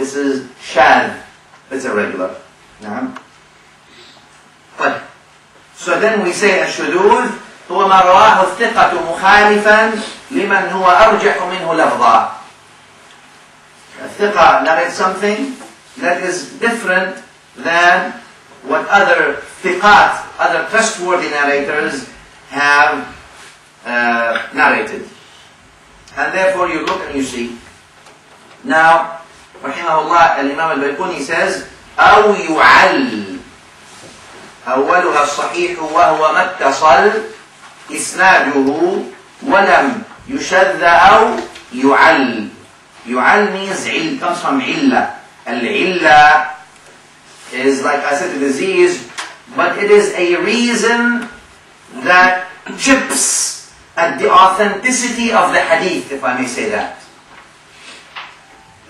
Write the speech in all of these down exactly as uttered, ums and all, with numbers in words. this is shadh, it's irregular. Naam. طيب. So then we say الشذوذ هو ما رواه الثقة مخالفا لمن هو أرجح منه لفظا. الثقة narrates something that is different than what other thiqat, other trustworthy narrators have uh, narrated. And therefore you look and you see. Now, rahimahullah, al-Imam al-Bayquni says, أو يعل أولها الصحيح وهو ما اتصل إسناده ولم يشذ أو يعل. يعل means عل, comes from إلا. العلة is, like I said, a disease, but it is a reason that chips at the authenticity of the hadith, if I may say that.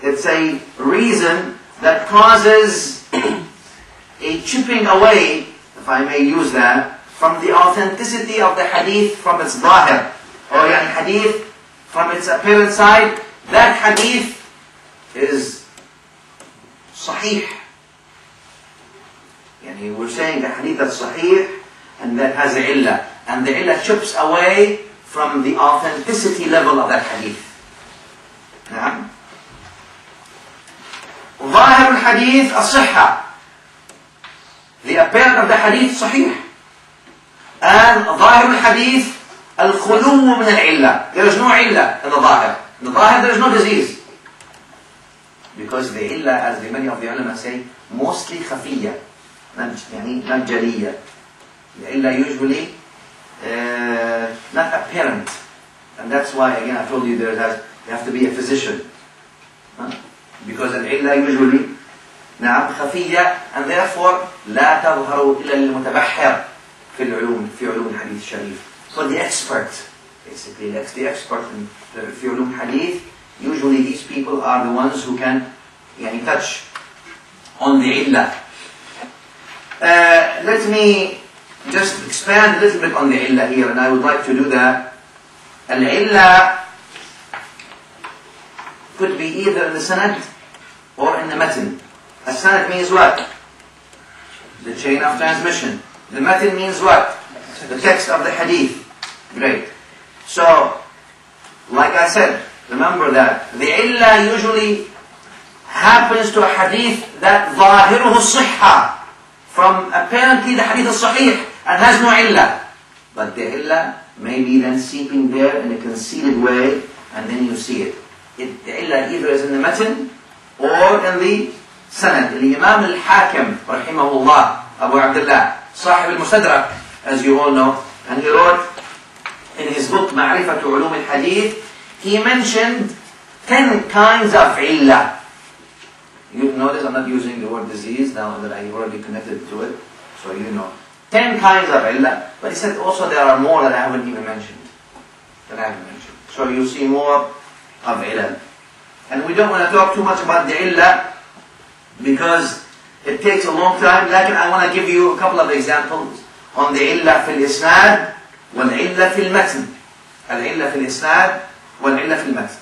It's a reason that causes a chipping away, if I may use that, from the authenticity of the hadith from its zahir, or yani hadith from its apparent side. That hadith is sahih. Yani we're saying the hadith that's sahih and that has the illah, and the illah chips away from the authenticity level of that hadith. Now, ظاهر الحديث الصحة. The apparent of the hadith sahih. And ظاهر الحديث الخلو من العلة. There is no illah in the ظاهر. In the ظاهر there is no disease. Because the illah, as the many of the ulama say, mostly khafiyya, yani not jariyya. The illah usually uh, not apparent. And that's why, again, I told you there has, you have to be a physician. Huh? Because an illah usually نعم خفية, and therefore لا تظهر إلا للمتبحر في العلوم, في علوم الحديث الشريف. So the expert, basically that's the expert in في علوم الحديث. Usually these people are the ones who can يعني touch on the illah. Uh, let me just expand a little bit on the illah here, and I would like to do that. Al-illah could be either in the sanad or in the matin. A sanad means what? The chain of transmission. The matin means what? The text of the hadith. Great. So, like I said, remember that the illah usually happens to a hadith that ظاهره الصحة, from apparently the hadith is sahih and has no illah. But the illah may be then seeping there in a concealed way, and then you see it. It, the illah either is in the matin or in the sanad. Imam al-Hakim, rahimahullah, Abu Abdullah, Sahib al-Mustadrak, as you all know, and he wrote in his book Ma'rifatu al-Hadith, he mentioned ten kinds of illah. You notice I'm not using the word disease now that I already connected to it, so you know. Ten kinds of illah, but he said also there are more that I haven't even mentioned. That I haven't mentioned. So you see more of illah. And we don't want to talk too much about the illah because it takes a long time. Lakin I want to give you a couple of examples on the illah fil isnad wal illah fil matn. Al illah fil isnad wal illah fil matn.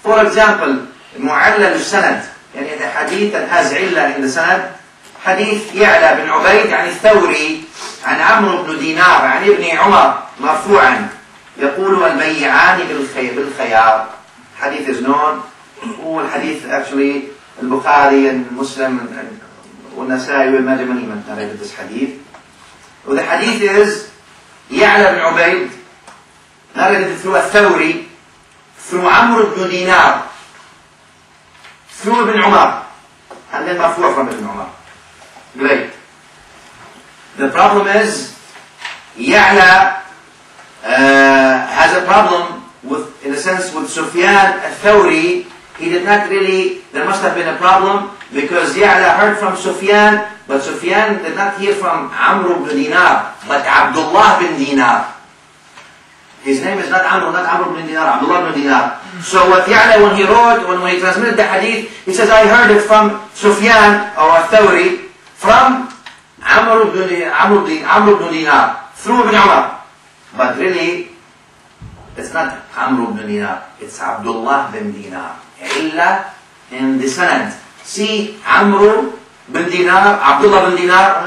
For example, mu'allal al-sanad, yani the hadith that has illah in the sanad. Hadith يعلى بن عبيد عن الثوري عن عمرو بن دينار عن ابن عمر مرفوعا يقول الميعان بالخيار. Hadith is known. Oh, hadith actually al-Bukhari and Muslim and al-Nasa'i and Majma'in narrated this hadith. Well, the hadith is Ya'la ibn Ubayd narrated through al-Thawri, through Amr ibn Dinar, through Ibn Umar, and then marfu' from Ibn Umar. Great. The problem is Ya'la uh, has a problem with, in a sense, with Sufyan al-Thawri. He did not really, there must have been a problem because Ya'la heard from Sufyan, but Sufyan did not hear from Amr ibn Dinar, but Abdullah ibn Dinar. His name is not Amr, not Amr ibn Dinar, Abdullah ibn Dinar. So what Ya'la, when he wrote, when, when he transmitted the hadith, he says, I heard it from Sufyan, or al-Thawri, from Amr ibn, Amr ibn, Amr ibn Dinar, through Ibn Umar. But really, it's not Amr ibn Dinar, it's Abdullah ibn Dinar. Illa in the sanad. see Amr bin Dinar, Abdullah bin Dinar.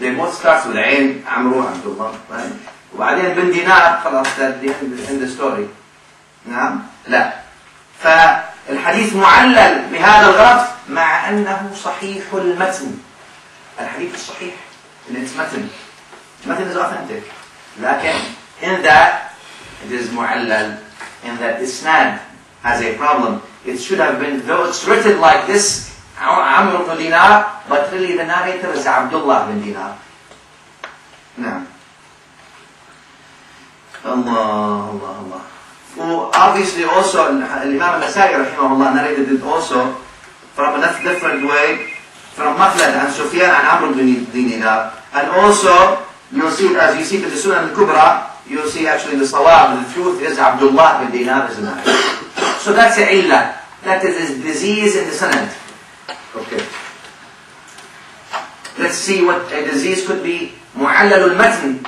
They most starts with Ayn, Amr, Abdullah, right? وبعدين bin Dinar خلاص that the end the story. نعم؟ لا. فالحديث معلل بهذا الغرض مع أنه صحيح المتن. الحديث الصحيح in its متن. Nothing is authentic. لكن in that it is mu'allal, in that isnad has a problem. It should have been, though it's written like this, Amr bin Dinar, but really the narrator is Abdullah bin Dinar. No. Allah, Allah, Allah. Well, obviously also, Imam al-Nasa'i rahimahullah narrated it also from a different way, from Makhlad and Sufyan and Amr bin Dinar. And also, you'll see, as you see in the Sunan Al Kubra, you'll see actually the Sawab, the truth is Abdullah bin Dinar is not. So that's a illa. That is his disease in the Sanad. Okay. Let's see what a disease could be. Mu'allal al-matn.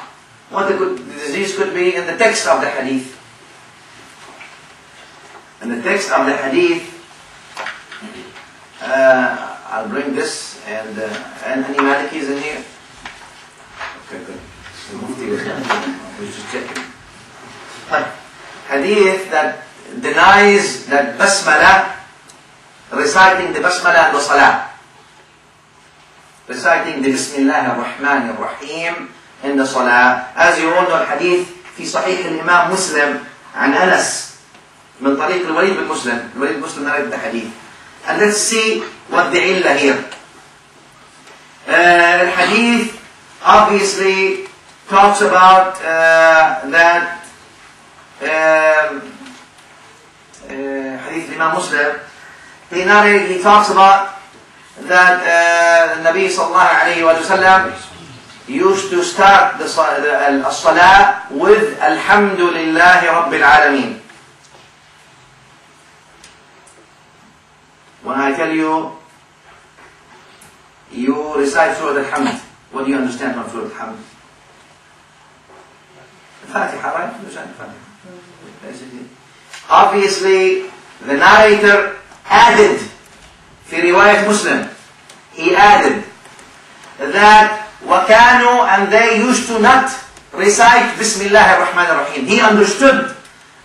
What the, good, the disease could be in the text of the hadith. In the text of the hadith, uh, I'll bring this and, uh, and any Malikis in here? Okay, good. The Mufti was just checking. Hadith that denies that Basmala, reciting the Basmala and the Salah, reciting the Bismillahir Rahman ir Rahim in the Salah. As you all know, Hadith في صحيح الإمام مسلم عن أنس من طريق الوليد بن مسلم. الوليد بن مسلم narrated the Hadith. And let's see what the illah here. Uh, Hadith obviously talks about uh, that Hadith Imam Muslim. He narrated, he talks about that uh, Nabi sallallahu alayhi wa sallam used to start the salah with Alhamdulillah Rabbil Alameen. When I tell you, you recite Surah Al-Hamd. What do you understand from Surah Al-Hamd? Al-Fatiha, right? You recite Al-Fatiha. Basically. Obviously, the narrator added, في رواية Muslim, he added that وَكَانُوا, and they used to not recite Bismillahir Rahman ir Rahim. He understood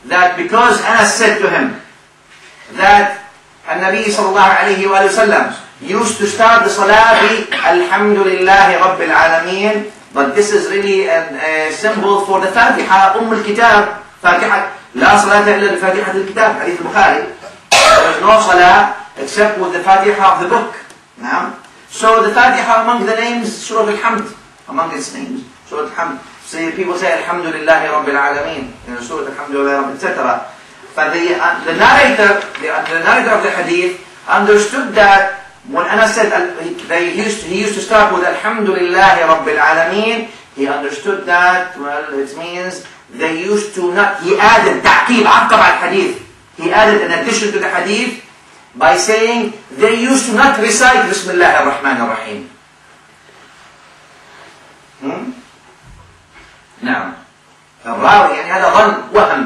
that because Anas said to him that Nabi sallallahu alayhi wa sallam used to start the salah with Alhamdulillahi Rabbil Alameen, but this is really a, a symbol for the Fatiha, Umm al-Kitab, Fatiha, la salata illa al-Fatiha al-Kitab, Hadith al-Bukhari. There is no salah except with the Fatiha of the book. Now, so the Fatiha among the names, Surah Al-Hamd, among its names, Surah Al-Hamd. So people say Alhamdulillahi Rabbil Alameen, you know, Surah Alhamdulillah, et cetera. But the, uh, the narrator, the, uh, the narrator of the Hadith understood that when Anas said uh, he, they used to, he used to start with Alhamdulillahi Rabbil Alameen, he understood that, well, it means they used to not, he added ta'qib, aqab al-Hadith. He added an addition to the Hadith by saying they used to not recite Bismillahir Rahmanir Rahim. Hmm? Now, الراوي يعني هذا ظن وهم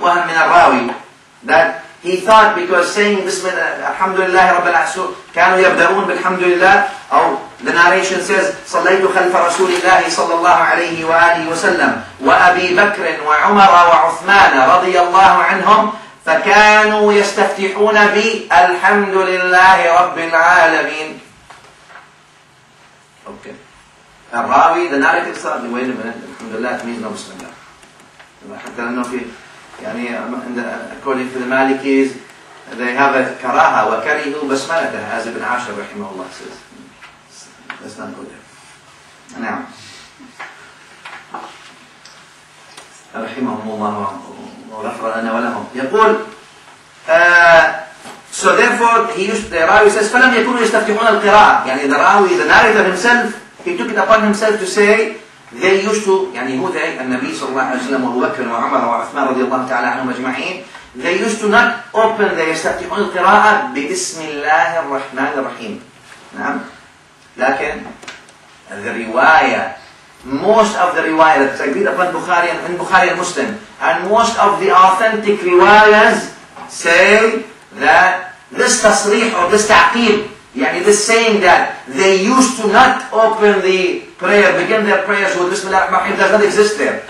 وهم من الراوي that he thought because saying Bismillah Alhamdulillah Rabbil Alameen كانوا يبدأون بالحمد لله أو the narration says صليت خلف رسول الله صلى الله عليه وآله وسلم وأبي بكر وعمر وعثمان رضي الله عنهم فكانوا يستفتحون بالحمد لله رب العالمين. Okay. الراوي the narrative said wait a minute الحمد لله means no بسم الله. حتى لأنه في يعني according to the Malikis they have a كراهة وكرهوا بسملته as Ibn Ashur رحمه الله says. Let's not go there. نعم. رحمهم الله وعنهم. يقول uh, so therefore he used the Rawi says فلم يكونوا يستفتحون القراءة يعني the Rawi the narrator himself he took it upon himself to say they used to يعني هو ذلك النبي صلى الله عليه وسلم وأبو بكر وعمر وعثمان رضي الله تعالى عنهم أجمعين they used to not open they يستفتحون القراءة بسم الله الرحمن الرحيم. نعم لكن الرواية most of the riwayah that's agreed upon Bukhari and, and Bukhari and Muslim and most of the authentic riwayahs say that This tasrih or this ta'qib, yani this saying that they used to not open the prayer, begin their prayers with Bismillahir Rahman ir Rahim, does not exist there.